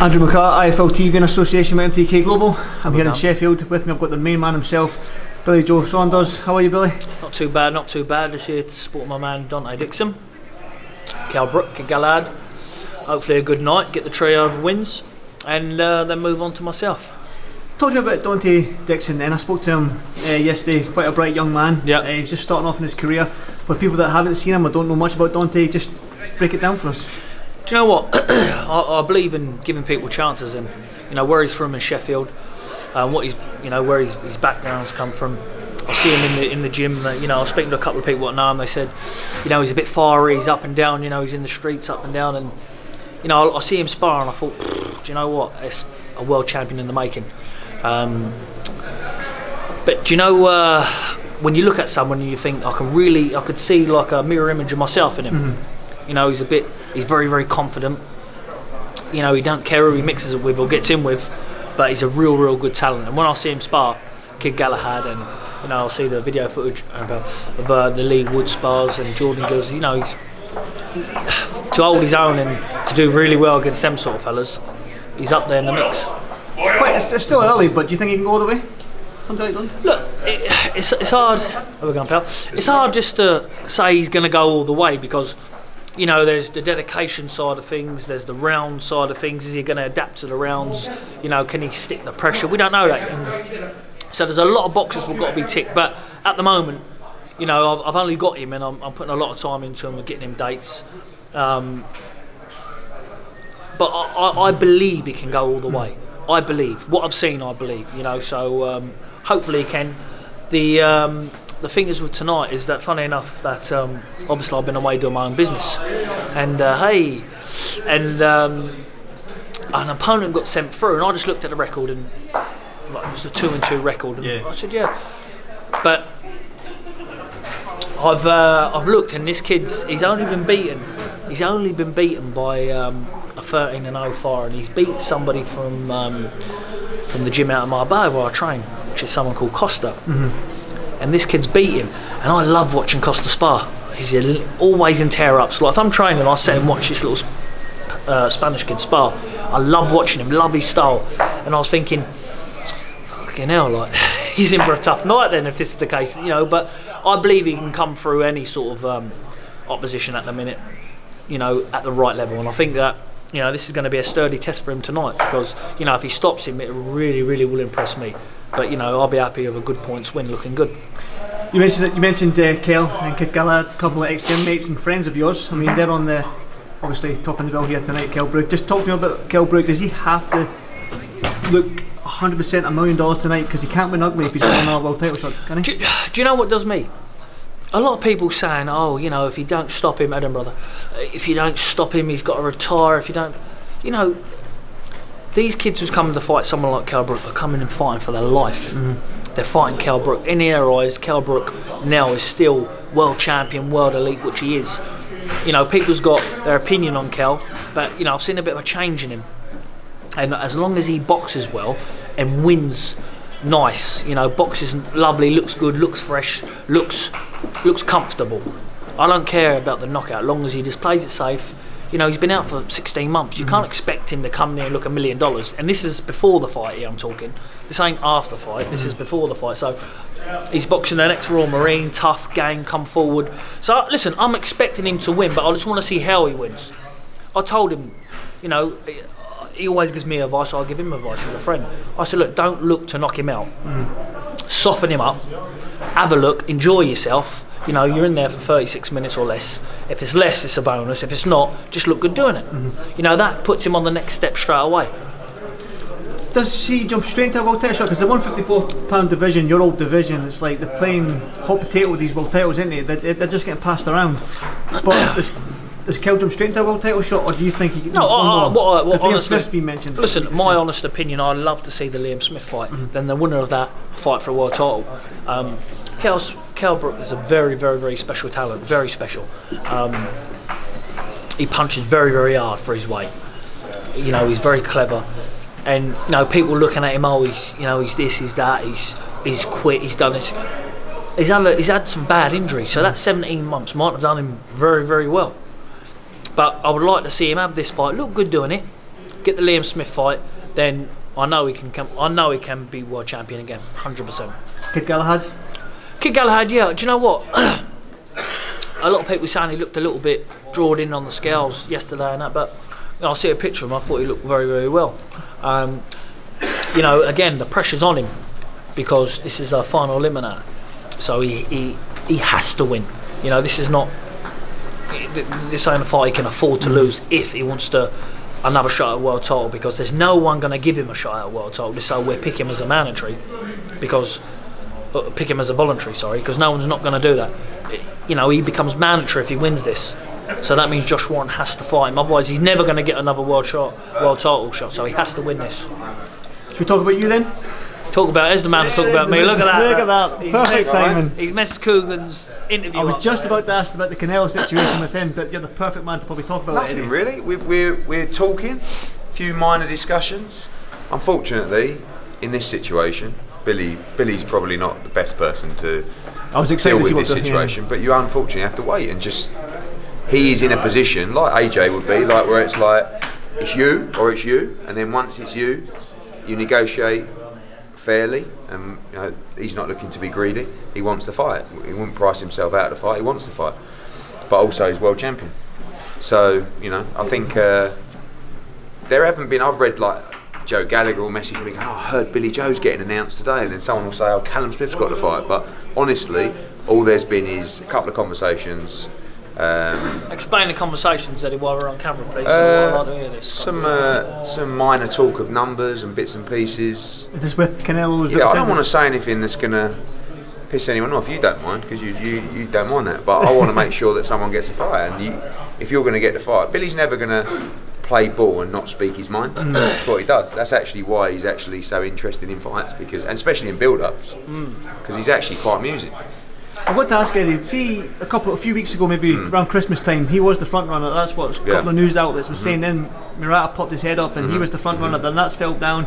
Andrew McCart, IFL TV in association with MTK Global. I'm here in Sheffield. With me I've got the main man himself, Billy Joe Saunders. How are you, Billy? Not too bad, not too bad. This here to support my man Dante Dixon, Kell Brook, Kid Galahad. Hopefully a good night, get the trio of wins and then move on to myself. Talk to me about Dante Dixon then. I spoke to him yesterday, quite a bright young man. Yeah. He's just starting off in his career. For people that haven't seen him or don't know much about Dante, just break it down for us. Do you know what? I believe in giving people chances, and you know where he's from in Sheffield, what he's, you know, where his background's come from. I see him in the gym. You know, I was speaking to a couple of people that know him. They said, you know, he's a bit fiery. He's up and down. You know, he's in the streets, up and down. And you know, I see him spar, and I thought, do you know what? It's a world champion in the making. But do you know when you look at someone and you think, I could see like a mirror image of myself in him. Mm-hmm. You know, he's very, very confident. You know, he don't care who he mixes it with or gets in with, but he's a real, real good talent. And when I see him spar Kid Galahad, and you know, I'll see the video footage of the Lee Wood spars and Jordan Gills. You know, to hold his own and to do really well against them sort of fellas, he's up there in the mix. Wait, it's still early, but do you think he can go all the way? Something like that. Look, it's hard. Oh, we're going, pal. It's hard just to say he's going to go all the way because, you know, there's the dedication side of things, there's the round side of things. Is he going to adapt to the rounds? You know, can he stick the pressure? We don't know that yet. So there's a lot of boxes we've got to be ticked, but at the moment, you know, I've only got him and I'm putting a lot of time into him and getting him dates. But I believe he can go all the way. I believe. What I've seen, I believe, you know, so hopefully he can. The thing is with tonight is that, funny enough, that obviously I've been away doing my own business, and an opponent got sent through, and I just looked at the record, and like, it was a 2-2 record, and yeah. I said, yeah, but I've looked, and this kid's he's only been beaten by a 13-0 fire, and he's beat somebody from the gym out of Marbella where I train, which is someone called Costa. Mm-hmm. And this kid's beat him, and I love watching Costa spar. He's always in tear-ups. Like if I'm training, I sit and watch this little Spanish kid spar. I love watching him, love his style. And I was thinking, fucking hell, like he's in for a tough night then if this is the case, you know. But I believe he can come through any sort of opposition at the minute, you know, at the right level. And I think that, you know, this is going to be a sturdy test for him tonight because, you know, if he stops him, it really, really will impress me. But you know, I'll be happy with a good points win, looking good. You mentioned Kell and Kid Galahad, a couple of ex-gym mates and friends of yours. I mean, they're on the obviously top of the bill here tonight. Kell Brook, just talk to me about Kell Brook. Does he have to look 100% $1 million tonight because he can't win ugly if he's got another world title shot? Can he? Do you know what does me? A lot of people saying, oh, you know, if you don't stop him, Adam brother, if you don't stop him, he's got to retire. If you don't, you know. These kids who's coming to fight someone like Kell Brook are coming and fighting for their life. Mm-hmm. They're fighting Kell Brook. In their eyes, Kell Brook now is still world champion, world elite, which he is. You know, people's got their opinion on Kell, but you know, I've seen a bit of a change in him. And as long as he boxes well and wins nice, you know, boxes lovely, looks good, looks fresh, looks comfortable. I don't care about the knockout, as long as he just plays it safe. You know, he's been out for 16 months. You mm-hmm. can't expect him to come there and look $1 million. And this is before the fight here I'm talking. This ain't after fight. Mm-hmm. This is before the fight. So he's boxing the next Royal Marine, tough game, come forward. So listen, I'm expecting him to win, but I just want to see how he wins. I told him, you know, he always gives me advice. I'll give him advice as a friend. I said, look, don't look to knock him out. Mm-hmm. Soften him up. Have a look. Enjoy yourself. You know, you're in there for 36 minutes or less. If it's less, it's a bonus. If it's not, just look good doing it. Mm-hmm. You know, that puts him on the next step straight away. Does he jump straight into a world title shot? Because the 154-pound division, your old division, it's like they're playing hot potato with these world titles, isn't it? They're just getting passed around. But does Kell jump straight into a world title shot, or do you think he can? No, what Liam Smith's been mentioned. Listen, my honest opinion, I'd love to see the Liam Smith fight. Mm-hmm. Then the winner of that fight for a world title. Kell Brook is a very, very, very special talent. Very special. He punches very, very hard for his weight. You know, he's very clever, and you know, people looking at him. Oh, he's, you know, he's this, he's that, he's quit, he's done this. He's had some bad injuries, so that 17 months might have done him very, very well. But I would like to see him have this fight. Look good doing it. get the Liam Smith fight, then I know he can come. I know he can be world champion again, 100%. Kid Galahad. Kid Galahad, yeah. Do you know what? A lot of people saying he looked a little bit drawn in on the scales yesterday and that, but you know, I see a picture of him. I thought he looked very, very well. You know, again, the pressure's on him because this is our final eliminator, so he has to win. You know, this is not. This ain't a fight he can afford to lose if he wants to another shot at world title, because there's no one going to give him a shot at world title. So we pick him as a mandatory, because pick him as a voluntary. Sorry, because no one's not going to do that. You know, he becomes mandatory if he wins this. So that means Josh Warren has to fight him. Otherwise, he's never going to get another world title shot. So he has to win this. Should we talk about you then? Talk about as the man to talk about me. Look at that. Look at that. Perfect timing. He's messed Coogan's interview. I was just about to ask about the Canelo situation with him, but you're the perfect man to probably talk about it. Nothing really. We're talking. A few minor discussions. Unfortunately, in this situation, Billy's probably not the best person to deal with this situation. But you unfortunately have to wait and just. He is in a position like AJ would be, like where it's like it's you or it's you, and then once it's you, you negotiate fairly, and you know, he's not looking to be greedy. He wants the fight. He wouldn't price himself out of the fight. He wants the fight, but also he's world champion. So you know, I think there haven't been. I've read like Joe Gallagher will message me, "Oh, I heard Billy Joe's getting announced today," and then someone will say, "Oh, Callum Smith's got the fight." But honestly, all there's been is a couple of conversations. Explain the conversations, Eddie, while we're on camera, please. Some minor talk of numbers and bits and pieces. Is this with Canelo? Yeah, I don't want to say anything that's going to piss anyone off. You don't mind, because you don't mind that. But I want to make sure that someone gets a fight. And if you're going to get the fight, Billy's never going to play ball and not speak his mind. That's what he does. That's actually why he's actually so interested in fights, because, and especially in build-ups, because he's actually quite amusing. I've got to ask Eddie, see a few weeks ago, maybe around Christmas time, he was the front runner. That's what a couple of news outlets were saying. Then Murata popped his head up and he was the front runner, then that's fell down.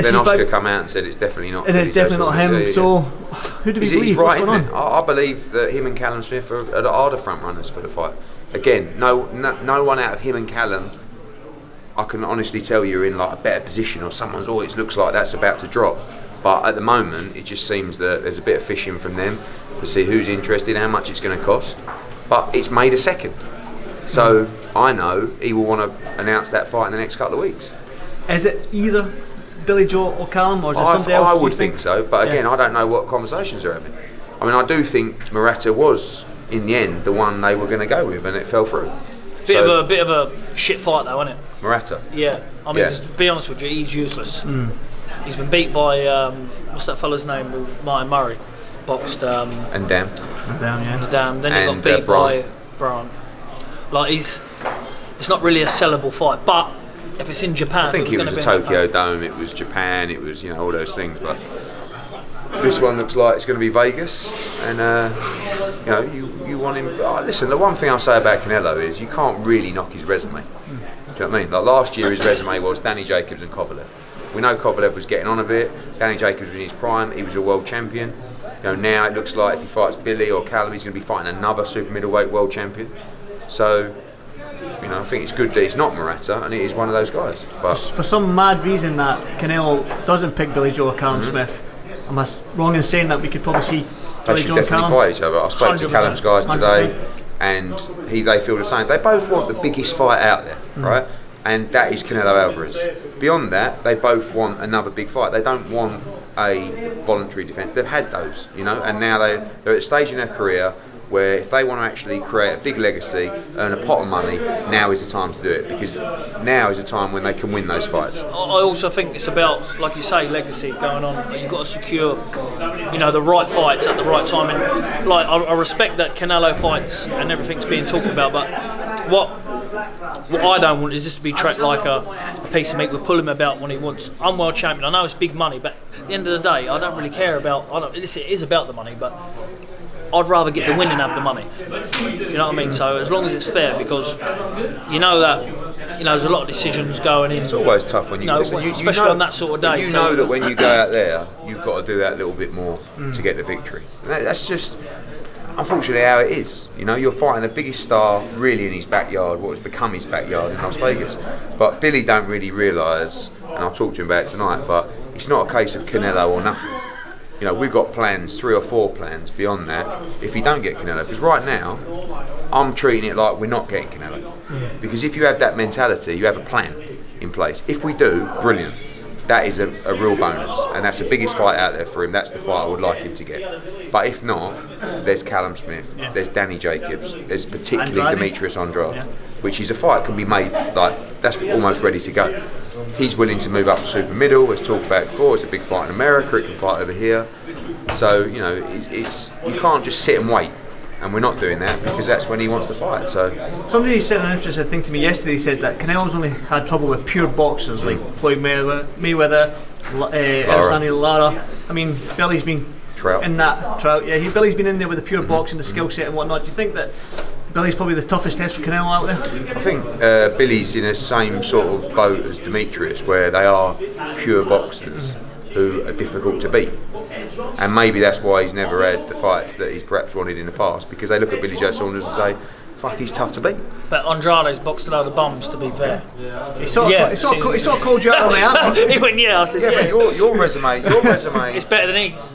Then Oscar come out and said it's definitely not him. It is definitely not him, so who do we believe? He's right, isn't it? I believe that him and Callum Smith are the front runners for the fight. Again, no one out of him and Callum, I can honestly tell you, are in like a better position, or someone's always looks like that's about to drop. But at the moment, it just seems that there's a bit of fishing from them to see who's interested, how much it's going to cost. But it's May the 2nd. So I know he will want to announce that fight in the next couple of weeks. Is it either Billy Joe or Callum, or is it somebody else? I would think so, but again, I don't know what conversations are having. I mean, I do think Murata was, in the end, the one they were going to go with, and it fell through. Bit of a shit fight, though, wasn't it? Murata. Yeah. I mean, just to be honest with you, he's useless. He's been beat by, what's that fella's name, Martin Murray, boxed. And Dam. And Dam, then he got beat by Brian. Like, it's not really a sellable fight, but if it's in Japan. I think it was a Tokyo Dome, it was Japan, it was, you know, all those things, but this one looks like it's going to be Vegas, and, you know, you want him. Oh, listen, the one thing I'll say about Canelo is you can't really knock his resume. Do you know what I mean? Like, last year his resume was Danny Jacobs and Kovalev. We know Kovalev was getting on a bit. Danny Jacobs was in his prime. He was a world champion. You know, now it looks like if he fights Billy or Callum, he's going to be fighting another super middleweight world champion. So, you know, I think it's good that it's not Murata, and it is one of those guys. But for some mad reason that Canelo doesn't pick Billy Joe or Callum Smith, am I wrong in saying that we could probably see Billy Joe and Callum fight each other? I spoke to Callum's guys today, 100%. And they feel the same. They both want the biggest fight out there, right? And that is Canelo Alvarez. Beyond that, they both want another big fight. They don't want a voluntary defence. They've had those, you know, and now they're at a stage in their career where if they want to actually create a big legacy, earn a pot of money, now is the time to do it, because now is the time when they can win those fights. I also think it's about, like you say, legacy going on. You've got to secure, you know, the right fights at the right time. And like, I respect that Canelo fights and everything's being talked about, but what I don't want is this to be tracked like a piece of meat. We pull him about when he wants. I'm world champion. I know it's big money, but at the end of the day, I don't really care about. It is about the money, but I'd rather get the win and have the money. Do you know what I mean? So as long as it's fair, because you know that there's a lot of decisions going in. It's always tough when you, especially on that sort of day. You know that when you go out there, you've got to do that a little bit more to get the victory. That's just. unfortunately how it is. You know, you're fighting the biggest star really in his backyard, what has become his backyard in Las Vegas. But Billy don't really realise, and I'll talk to him about it tonight, but it's not a case of Canelo or nothing. You know, we've got plans, 3 or 4 plans beyond that, if he don't get Canelo. Because right now, I'm treating it like we're not getting Canelo. Because if you have that mentality, you have a plan in place. If we do, brilliant. That is a real bonus, and that's the biggest fight out there for him. That's the fight I would like him to get. But if not, there's Callum Smith, there's Danny Jacobs, there's particularly Demetrius Andra, which is a fight can be made, like, that's almost ready to go. He's willing to move up to super middle, as talked about before, it's a big fight in America, it can fight over here. So, you know, it's you can't just sit and wait. And we're not doing that because that's when he wants to fight. So somebody said an interesting thing to me yesterday. Said that Canelo's only had trouble with pure boxers like Floyd Mayweather, Elsani Lara. I mean, Billy's been in that trout. Yeah, Billy's been in there with the pure boxing, the skill set and whatnot. Do you think that Billy's probably the toughest test for Canelo out there? I think Billy's in the same sort of boat as Demetrius, where they are pure boxers who are difficult to beat. And maybe that's why he's never had the fights that he's perhaps wanted in the past, because they look at Billy Joe Saunders and say, fuck, he's tough to beat. But Andrade's boxed a load of bums, to be fair. He sort of called you out on the arm. He went, yeah, I said, yeah. Yeah, but your resume... It's better than his.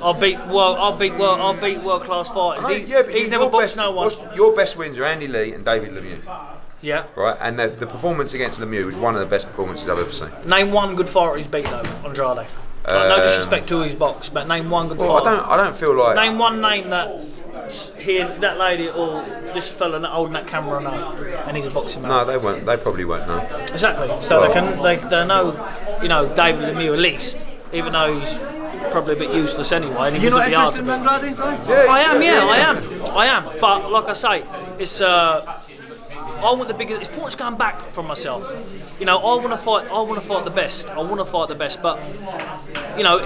I'll beat world-class fighters. Right, yeah, but he's never boxed no one. Your best wins are Andy Lee and David Lemieux. Yeah. Right, and the performance against Lemieux was one of the best performances I've ever seen. Name one good fighter he's beat, though, Andrade. No disrespect to his box, but name one good fighter. I don't feel like. Name one name that he, that lady, or this fella holding that camera now, and he's a boxing man. No, they won't. They probably won't know. Exactly. So they know, you know, David Lemieux at least, even though he's probably a bit useless anyway. And you're not interested in Andrade, though? Yeah, I am. But like I say, it's. I want the biggest. It's points going back from myself. You know, I want to fight the best. But you know,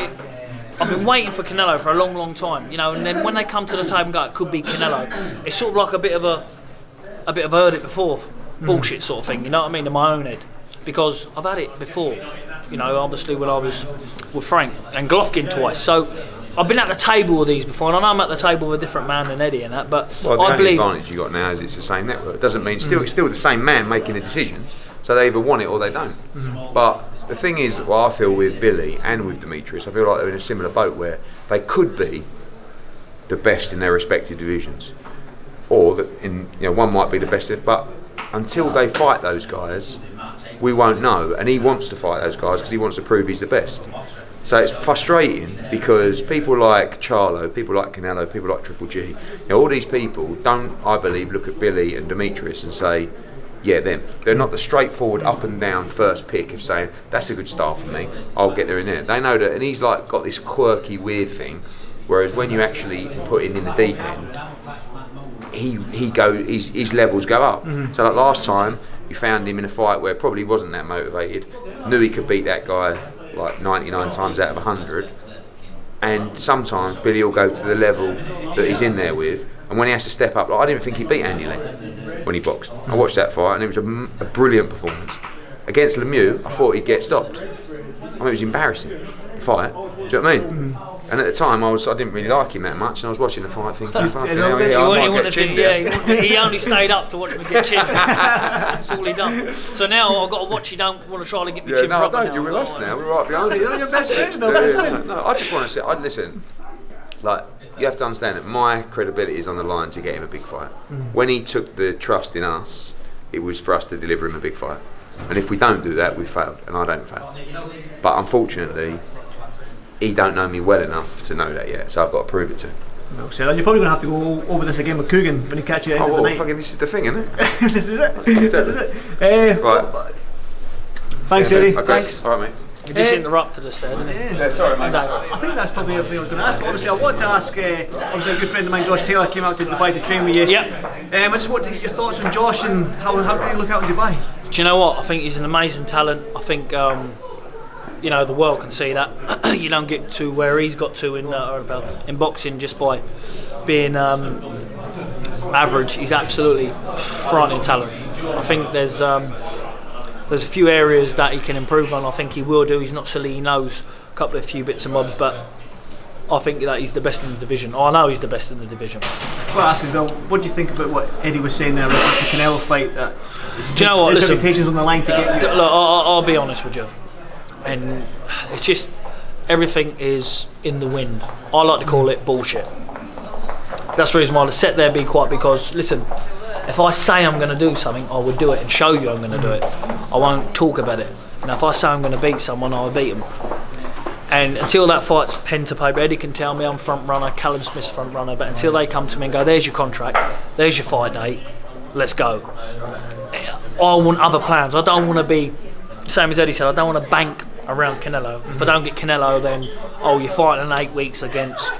I've been waiting for Canelo for a long, long time. You know, and then when they come to the table and go, it could be Canelo. It's sort of like a bit of heard it before, bullshit sort of thing. You know what I mean? In my own head, because I've had it before. You know, obviously when I was with Frank and Golovkin twice. So. I've been at the table with these before, and I know I'm at the table with a different man than Eddie and that, but well, I believe... the only advantage you got now is it's the same network. It doesn't mean, it's still the same man making the decisions, so they either want it or they don't. But the thing is, well, I feel with Billy and with Demetrius, I feel like they're in a similar boat where they could be the best in their respective divisions. Or, you know, one might be the best, but until they fight those guys, we won't know. And he wants to fight those guys because he wants to prove he's the best. So it's frustrating because people like Charlo, people like Canelo, people like Triple G, you know, all these people don't, I believe, look at Billy and Demetrius and say, yeah, them. They're not the straightforward up and down first pick of saying, that's a good start for me, I'll get there in there. They know that, and he's like got this quirky, weird thing, whereas when you actually put him in the deep end, his levels go up. So like last time, you found him in a fight where probably wasn't that motivated, knew he could beat that guy, like 99 times out of 100, and sometimes Billy will go to the level that he's in there with, and when he has to step up, like I didn't think he beat Andy Lee when he boxed. I watched that fight and it was a brilliant performance. Against Lemieux, I thought he'd get stopped. I mean, it was embarrassing, the fight, do you know what I mean? And at the time, I didn't really like him that much, and I was watching the fight thinking, he only stayed up to watch me get chinned. That's all he done. So now I've got to watch. You don't want to try to get me chinned. No, I don't. You're with us now. We're right behind you. You're your best friends now. No, I just want to say, listen. Like, you have to understand that my credibility is on the line to get him a big fight. When he took the trust in us, it was for us to deliver him a big fight. And if we don't do that, we failed. And I don't fail. But unfortunately, he don't know me well enough to know that yet, so I've got to prove it to him. Well said. And you're probably going to have to go over this again with Coogan when he catches you at the end of the night. Fucking, this is the thing, isn't it? This is it. This is it. Right. Thanks, Eddie. Okay. Thanks. All right, mate. You just interrupted us there, didn't you? Yeah, sorry, mate. I think that's probably everything I was going to ask, but obviously I wanted to ask, obviously a good friend of mine, Josh Taylor, came out to Dubai to train with you. I just wanted to get your thoughts on Josh and how did he look out in Dubai? Do you know what? I think he's an amazing talent. I think... you know, the world can see that. You don't get to where he's got to in boxing just by being average. He's absolutely frightening talent. I think there's a few areas that he can improve on. I think he will do. He's not silly. He knows a few bits and bobs, but I think that he's the best in the division. I know he's the best in the division. Well, I ask as well, what do you think about what Eddie was saying there about the Canelo fight? That do you know what? Listen, expectations on the line to get you. Look, I'll be honest with you, and it's just everything is in the wind. I like to call it bullshit. That's the reason why I sat there and be quiet, because listen, if I say I'm going to do something, I would do it and show you I'm going to do it. I won't talk about it. You know, if I say I'm going to beat someone, I'll beat them. And until that fight's pen to paper, Eddie can tell me I'm front runner, Callum Smith's front runner, but until they come to me and go, there's your contract, there's your fight date, let's go. I want other plans. I don't want to be, same as Eddie said, I don't want to bank around Canelo. If I don't get Canelo, then, oh, you're fighting in 8 weeks against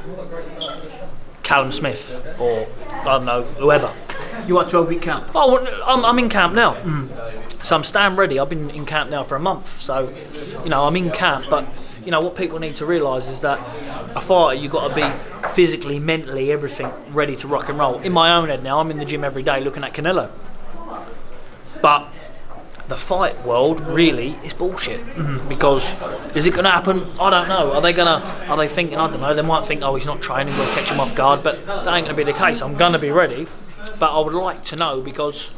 Callum Smith or, I don't know, whoever. You are 12-week camp? Oh, I'm in camp now. So I'm staying ready. I've been in camp now for a month. So, you know, I'm in camp. But, you know, what people need to realise is that a fighter, you've got to be physically, mentally, everything ready to rock and roll. In my own head now, I'm in the gym every day looking at Canelo. But the fight world really is bullshit. Because is it going to happen? I don't know. Are they going to, are they thinking, I don't know, they might think, oh, he's not training, we'll catch him off guard. But that ain't going to be the case. I'm going to be ready. But I would like to know, because,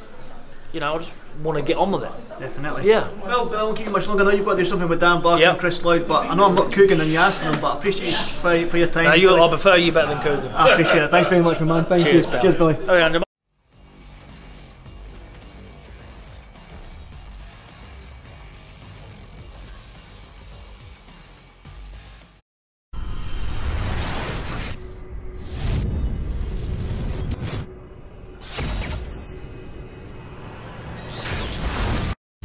you know, I just want to get on with it. Definitely. Yeah. Well, I won't keep you much longer. I know you've got to do something with Dan Barker and Chris Lloyd, but I know I'm not Coogan and you asked for him, but I appreciate you for your time. No, I prefer you better than Coogan. I appreciate it. Thanks very much, my man. Thank you. Cheers, Billy. All right, Andrew.